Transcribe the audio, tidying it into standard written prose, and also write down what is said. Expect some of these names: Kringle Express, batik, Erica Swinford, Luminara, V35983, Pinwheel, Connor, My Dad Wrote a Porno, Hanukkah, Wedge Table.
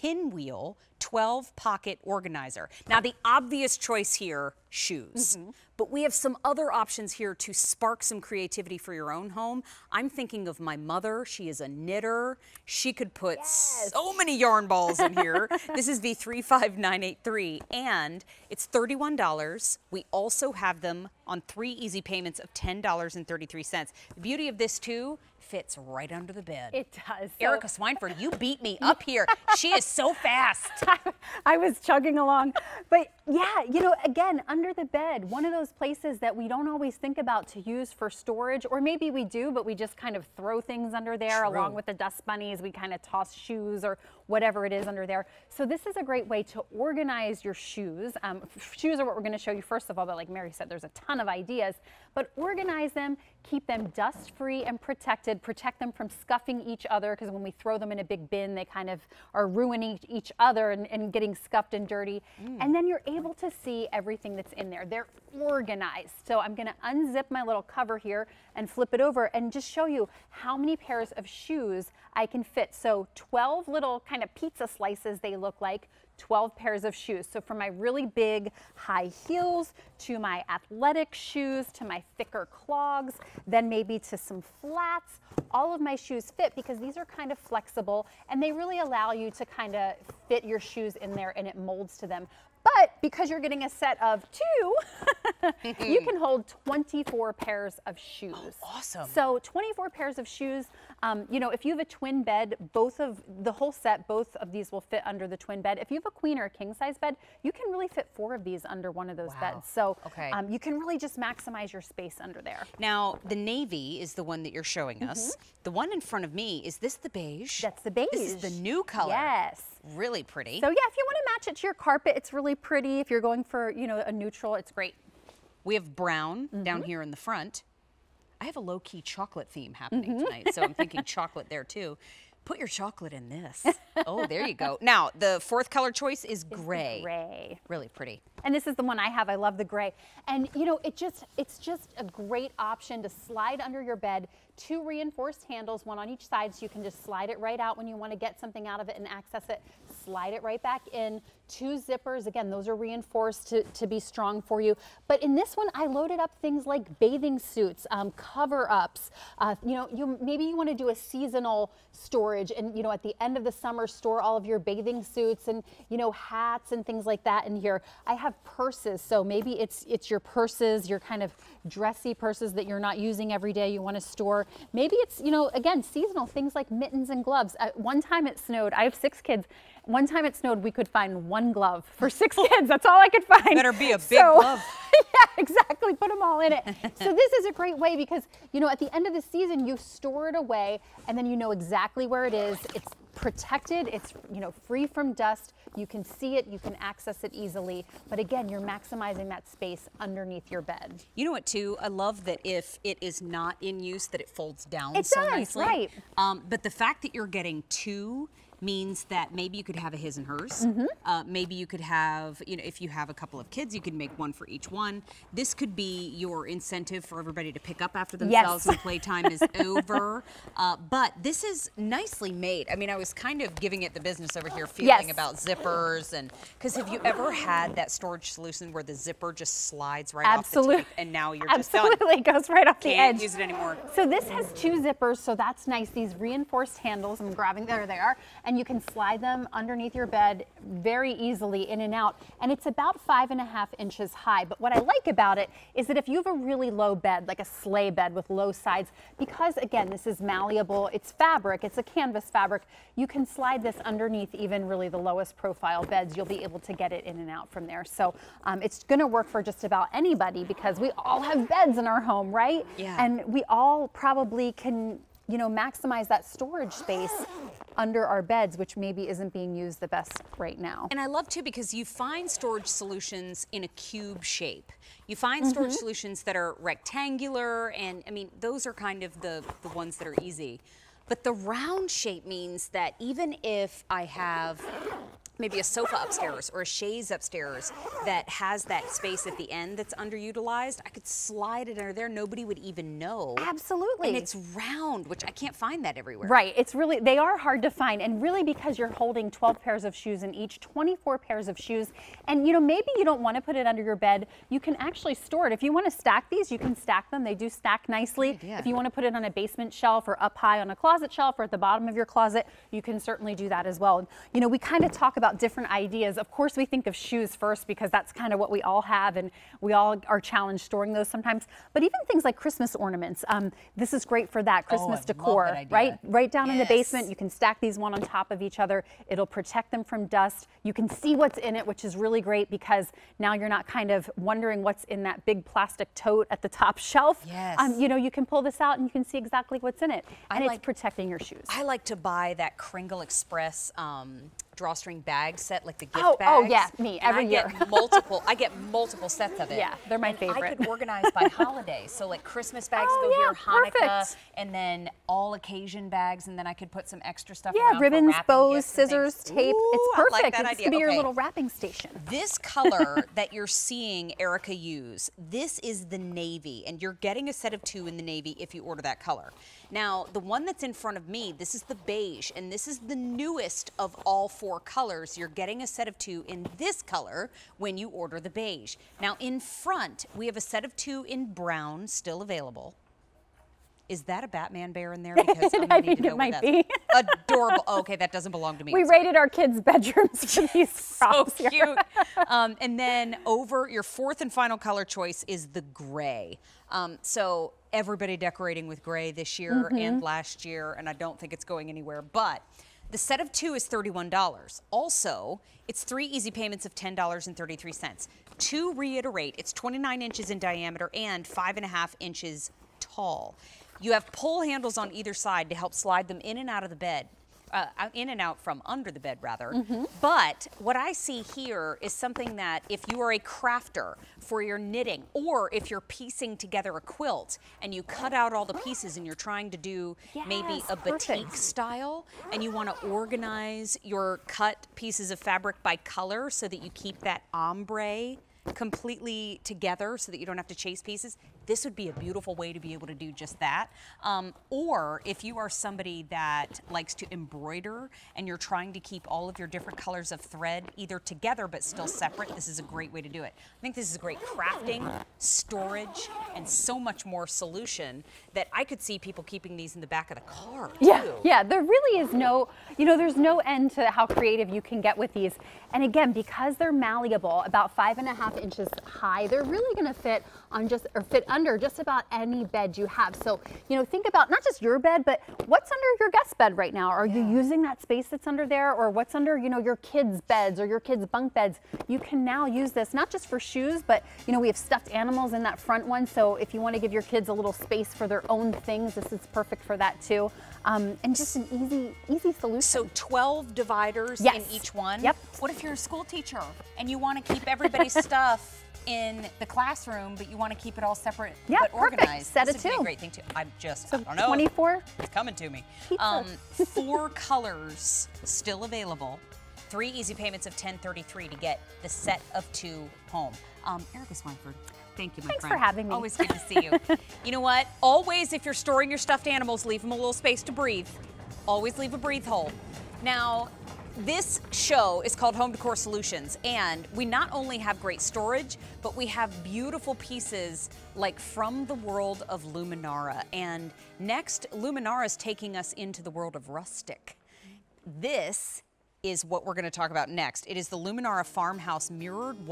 Pinwheel 12-pocket organizer. Now, the obvious choice here, shoes. Mm-hmm. But we have some other options here to spark some creativity for your own home. I'm thinking of my mother. She is a knitter. She could put so many yarn balls in here. This is V35983, and it's $31. We also have them on 3 easy payments of $10.33. The beauty of this, too, fits right under the bed. It does. Erica Swinford, you beat me up here. She is so fast. I was chugging along. But yeah, you know, again, under the bed, one of those places that we don't always think about to use for storage, or maybe we do, but we just kind of throw things under there along with the dust bunnies. We kind of toss shoes or whatever it is under there. So this is a great way to organize your shoes. Shoes are what we're going to show you first of all, but like Mary said, there's a ton of ideas, but organize them, keep them dust free and protected, protect them from scuffing each other, because when we throw them in a big bin, they kind of are ruining each other and getting scuffed and dirty. And then you're able to see everything that's in there. They're organized. So I'm going to unzip my little cover here and flip it over and just show you how many pairs of shoes I can fit. So 12 little kind of pizza slices they look like, 12 pairs of shoes. So from my really big high heels to my athletic shoes to my thicker clogs, then maybe to some flats, all of my shoes fit because these are kind of flexible and they really allow you to kind of fit your shoes in there and it molds to them. But because you're getting a set of 2, you can hold 24 pairs of shoes. Oh, awesome. So 24 pairs of shoes, you know, if you have a twin bed, both of these will fit under the twin bed. If you have a queen or a king size bed, you can really fit 4 of these under one of those beds. So you can really just maximize your space under there. Now, the navy is the one that you're showing us. The one in front of me, is this the beige? That's the beige. This is the new color. Yes. Really pretty. So yeah, if you want to match it to your carpet, it's really pretty. If you're going for, you know, a neutral, it's great. We have brown down here in the front. I have a low-key chocolate theme happening tonight, so I'm thinking chocolate there too. Put your chocolate in this. Oh, there you go. Now, the 4th color choice is gray. Gray. Really pretty. And this is the one I have. I love the gray. And you know, it's just a great option to slide under your bed. 2 reinforced handles, one on each side, so you can just slide it right out when you want to get something out of it and access it. Slide it right back in. 2 zippers. Again, those are reinforced to be strong for you. But in this one, I loaded up things like bathing suits, cover-ups. You know, maybe you want to do a seasonal storage and, you know, at the end of the summer, store all of your bathing suits and, you know, hats and things like that in here. I have purses, so maybe it's your purses, your kind of dressy purses that you're not using every day, you want to store. Maybe it's, you know, again, seasonal things like mittens and gloves. One time it snowed. I have 6 kids. One time it snowed, we could find 1 glove for 6 kids. That's all I could find. Better be a big glove. Yeah, exactly. Put them all in it. So this is a great way because, you know, at the end of the season, you store it away and then you know exactly where it is. It's protected. It's, you know, free from dust. You can see it. You can access it easily. But again, you're maximizing that space underneath your bed. You know what, too? I love that if it is not in use, that it folds down nicely. Right. But the fact that you're getting 2 means that maybe you could have a his and hers. Maybe you could have, you know, if you have a couple of kids, you could make 1 for each one. This could be your incentive for everybody to pick up after themselves when playtime is over. But this is nicely made. I mean, I was kind of giving it the business over here, feeling about zippers, and because have you ever had that storage solution where the zipper just slides right off the tape and now you're just done. It goes right off the edge. Can't use it anymore. So this has 2 zippers, so that's nice. These reinforced handles, I'm grabbing, there they are. And you can slide them underneath your bed very easily in and out. And it's about 5.5 inches high. But what I like about it is that if you have a really low bed, like a sleigh bed with low sides, because again, this is malleable, it's fabric, it's a canvas fabric, you can slide this underneath even really the lowest profile beds. You'll be able to get it in and out from there. So it's gonna work for just about anybody because we all have beds in our home, right? Yeah. And we all probably can, you know, maximize that storage space under our beds, which maybe isn't being used the best right now. And I love too, because you find storage solutions in a cube shape. You find storage solutions that are rectangular, and I mean, those are kind of the ones that are easy. But the round shape means that even if I have maybe a sofa upstairs or a chaise upstairs that has that space at the end that's underutilized, I could slide it under there. Nobody would even know. Absolutely. And it's round, which I can't find that everywhere. Right. It's really, they are hard to find. And really because you're holding 12 pairs of shoes in each, 24 pairs of shoes. And you know, maybe you don't want to put it under your bed. You can actually store it. If you want to stack these, you can stack them. They do stack nicely. If you want to put it on a basement shelf or up high on a closet shelf or at the bottom of your closet, you can certainly do that as well. And, you know, we kind of talk about different ideas. Of course, we think of shoes first because that's kind of what we all have, and we all are challenged storing those sometimes. But even things like Christmas ornaments, this is great for that Christmas decor, right? Right down in the basement, you can stack these one on top of each other. It'll protect them from dust. You can see what's in it, which is really great because now you're not kind of wondering what's in that big plastic tote at the top shelf. Yes. You know, you can pull this out and you can see exactly what's in it, and it's protecting your shoes. I like to buy that Kringle Express drawstring bag set, like the gift bags. Oh yeah, me every year. I get multiple sets of it. Yeah, they're my favorite. I could organize by holiday, so like Christmas bags go here, Hanukkah, and then all occasion bags, and then I could put some extra stuff. Yeah, ribbons, bows, scissors, tape. Ooh, it's perfect. I like that idea. It's to be your little wrapping station. This color that you're seeing Erica use, this is the navy, and you're getting a set of two in the navy if you order that color. Now, the one that's in front of me, this is the beige, and this is the newest of all four colors. You're getting a set of two in this color when you order the beige. Now, in front, we have a set of two in brown still available. Is that a Batman bear in there? Because I think it might be. Adorable. Oh, okay, that doesn't belong to me. We rated our kids' bedrooms for these props. So cute. And then over, your fourth and final color choice is the gray. So everybody decorating with gray this year and last year, and I don't think it's going anywhere. But the set of two is $31. Also, it's three easy payments of $10.33. To reiterate, it's 29 inches in diameter and 5.5 inches tall. You have pull handles on either side to help slide them in and out of the bed, in and out from under the bed rather. But what I see here is something that if you are a crafter for your knitting, or if you're piecing together a quilt and you cut out all the pieces and you're trying to do maybe a batik style and you want to organize your cut pieces of fabric by color so that you keep that ombre completely together so that you don't have to chase pieces, this would be a beautiful way to be able to do just that. Or if you are somebody that likes to embroider and you're trying to keep all of your different colors of thread either together but still separate, this is a great way to do it. I think this is a great crafting, storage, and so much more solution that I could see people keeping these in the back of the car too. Yeah, there really is no, you know, there's no end to how creative you can get with these. And again, because they're malleable, about 5.5 inches high, they're really gonna fit on just, or fit under just about any bed you have. So, you know, think about not just your bed, but what's under your guest bed right now. Are you using that space that's under there, or what's under, you know, your kids' beds or your kids' bunk beds? You can now use this not just for shoes, but, you know, we have stuffed animals in that front one. So if you want to give your kids a little space for their own things, this is perfect for that too. And just an easy solution. So 12 dividers in each one. Yep. What if you're a school teacher and you want to keep everybody's stuff in the classroom, but you want to keep it all separate but organized? Set this would be a great thing too. I'm just, so I don't know. 24. It's coming to me. Four colors still available. Three easy payments of $10.33 to get the set of two home. Erica Swinford, thank you, my friend. Thanks for having me. Always good to see you. You know what? Always, if you're storing your stuffed animals, leave them a little space to breathe. Always leave a breathe hole. Now, this show is called Home Decor Solutions, and we not only have great storage, but we have beautiful pieces like from the world of Luminara. And next, Luminara is taking us into the world of rustic. This is what we're going to talk about next. It is the Luminara Farmhouse Mirrored Wall.